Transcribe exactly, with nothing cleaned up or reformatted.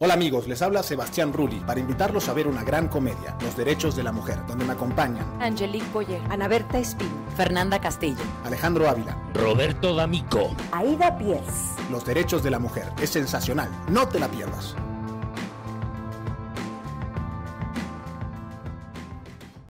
Hola amigos, les habla Sebastián Rulli para invitarlos a ver una gran comedia, Los Derechos de la Mujer, donde me acompañan Angelique Boyer, Ana Berta Espín, Fernanda Castillo, Alejandro Ávila, Roberto D'Amico, Aida Pies. Los Derechos de la Mujer, es sensacional, no te la pierdas.